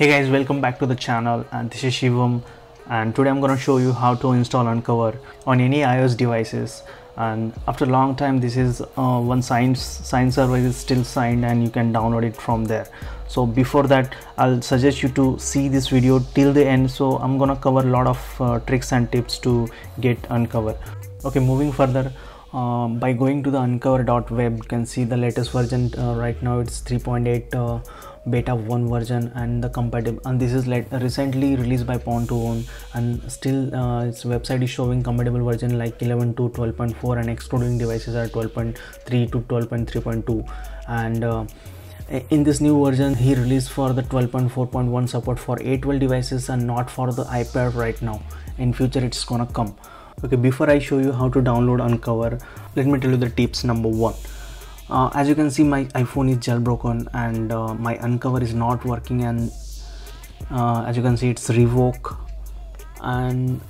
Hey guys, welcome back to the channel, and this is Shivam, and today I'm going to show you how to install unc0ver on any iOS devices. And after a long time, this is one sign server is still signed and you can download it from there. So before that, I'll suggest you to see this video till the end. So I'm going to cover a lot of tricks and tips to get unc0ver. Okay, moving further, by going to the unc0ver.web, you can see the latest version. Right now it's 3.8 beta 1 version, and the compatible, and this is recently released by Pound to Own, and still its website is showing compatible version like 11 to 12.4, and excluding devices are 12.3 to 12.3.2. and in this new version he released for the 12.4.1 support for A12 devices and not for the iPad right now. In future it's gonna come. Okay, before I show you how to download unc0ver, let me tell you the tips. Number one, as you can see, my iPhone is jailbroken and my unc0ver is not working, and as you can see it's revoke. And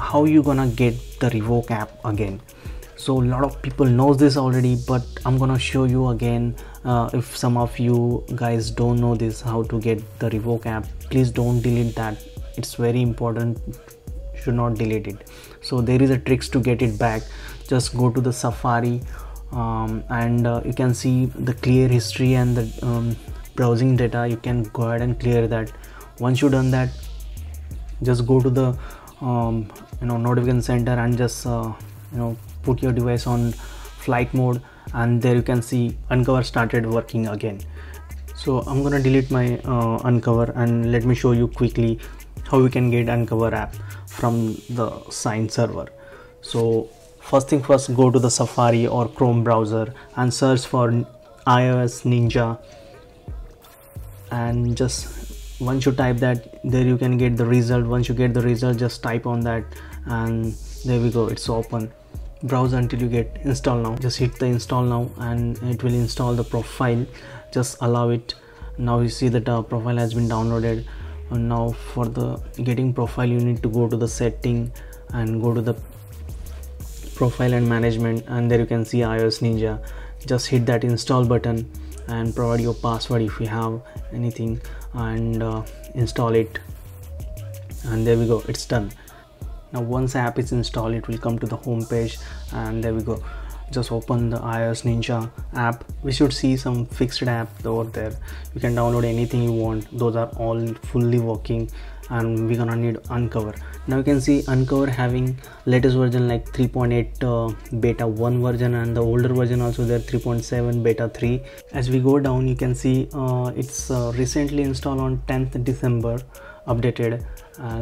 how you gonna get the revoke app again? So a lot of people knows this already, but I'm gonna show you again. If some of you guys don't know this, how to get the revoke app, please don't delete that. It's very important, should not delete it. So there is a tricks to get it back. Just go to the Safari, and you can see the clear history and the browsing data. You can go ahead and clear that. Once you done that, just go to the notification center and just put your device on flight mode, and there you can see unc0ver started working again. So I'm gonna delete my unc0ver, and let me show you quickly how we can get unc0ver app from the sign server. So first thing first, go to the Safari or Chrome browser and search for iOS Ninja, and just once you type that, there you can get the result. Once you get the result, just type on that, and there we go, it's open. Browse until you get install now. Just hit the install now and it will install the profile. Just allow it. Now you see that our profile has been downloaded. And now for the getting profile, you need to go to the setting and go to the profile and management, and there you can see iOS Ninja. Just hit that install button and provide your password if you have anything, and install it, and there we go, it's done. Now once app is installed, it will come to the home page, and there we go. Just open the iOS Ninja app. We should see some fixed app over there. You can download anything you want. Those are all fully working, and we're gonna need unc0ver. Now you can see unc0ver having latest version like 3.8 beta 1 version, and the older version also there, 3.7 beta 3. As we go down, you can see it's recently installed on 10th December updated.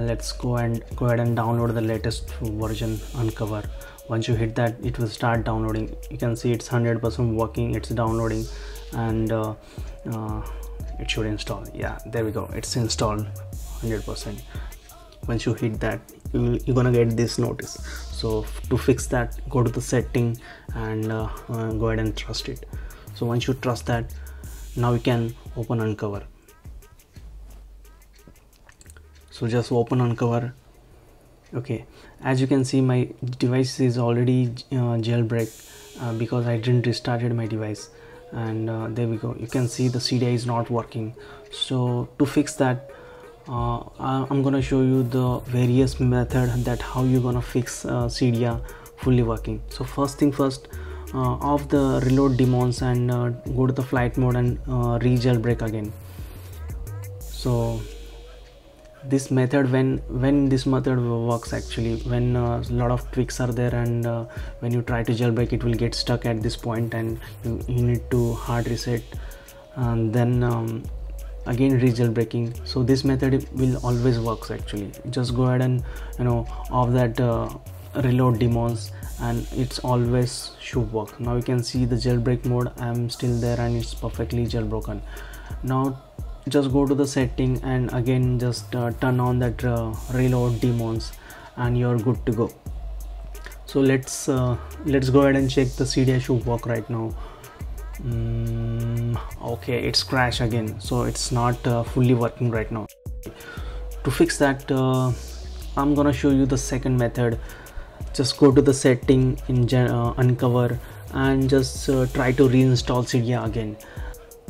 Let's go ahead and download the latest version unc0ver. Once you hit that, it will start downloading. You can see it's 100% working, it's downloading, and it should install. Yeah, there we go, it's installed 100%. Once you hit that, you're gonna get this notice. So to fix that, go to the setting and go ahead and trust it. So once you trust that, now you can open unc0ver. So just open unc0ver. Okay, as you can see, my device is already jailbreak because I didn't restarted my device, and there we go. You can see the Cydia is not working. So to fix that, I'm gonna show you the various method that how you gonna fix Cydia fully working. So first thing first, off the reload demons and go to the flight mode and re-jailbreak again. So this method, when this method works, actually when a lot of tweaks are there, and when you try to jailbreak, it will get stuck at this point, and you need to hard reset, and then again re-jailbreaking. So this method will always works. Actually, just go ahead and off that reload demons, and it's always should work. Now you can see the jailbreak mode, I'm still there, and it's perfectly jailbroken. Now just go to the setting and again just turn on that reload demons, and you're good to go. So let's go ahead and check the Cydia should work right now. Okay, it's crashed again, so it's not fully working right now. To fix that, I'm gonna show you the second method. Just go to the setting in unc0ver and just try to reinstall Cydia again.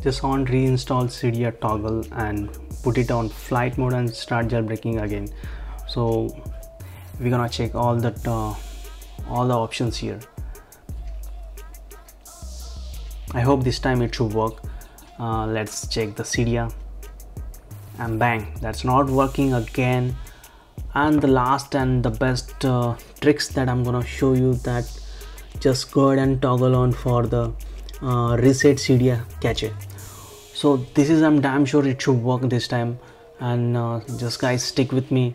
just on reinstall Cydia toggle and put it on flight mode and start jailbreaking again. So we're gonna check all the options here. I hope this time it should work. Let's check the Cydia, and bang, that's not working again. And the last and the best tricks that I'm gonna show you, that just go ahead and toggle on for the reset Cydia cache. So this is, I'm damn sure it should work this time, and just guys stick with me.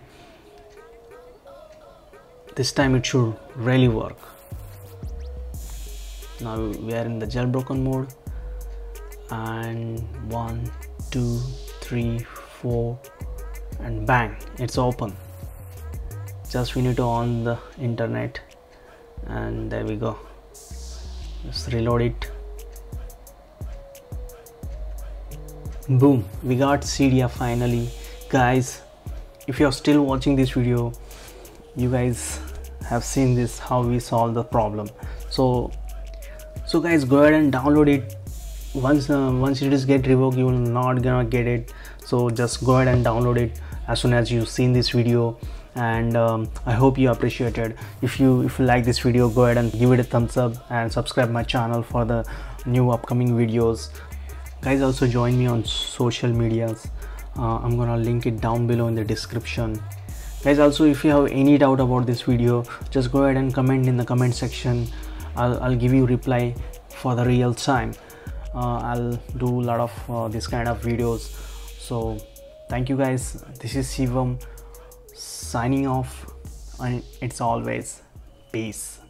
This time it should really work. Now we are in the jailbroken mode, and 1, 2, 3, 4, and bang, it's open. Just we need to on the internet, and there we go. Just reload it. Boom, we got Cydia finally. Guys, if you're still watching this video, you guys have seen this, how we solve the problem. So guys, go ahead and download it. Once it is get revoked, you will not gonna get it. So just go ahead and download it as soon as you've seen this video. And I hope you appreciated. If you like this video, go ahead and give it a thumbs up and subscribe my channel for the new upcoming videos. Guys, also join me on social medias. I'm gonna link it down below in the description. Guys, also if you have any doubt about this video, just go ahead and comment in the comment section. I'll give you reply for the real time. I'll do a lot of this kind of videos. So thank you guys. This is Shivam signing off, and it's always peace.